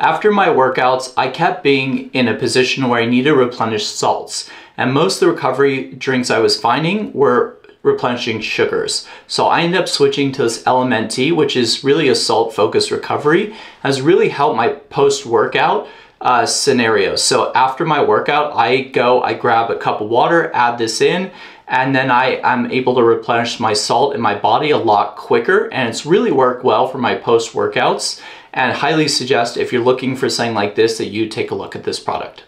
After my workouts, I kept being in a position where I needed to replenish salts, and most of the recovery drinks I was finding were replenishing sugars. So I ended up switching to this LMNT, which is really a salt-focused recovery, has really helped my post-workout scenario. So after my workout, I grab a cup of water, add this in, and then I'm able to replenish my salt in my body a lot quicker, and it's really worked well for my post-workouts, and highly suggest if you're looking for something like this that you take a look at this product.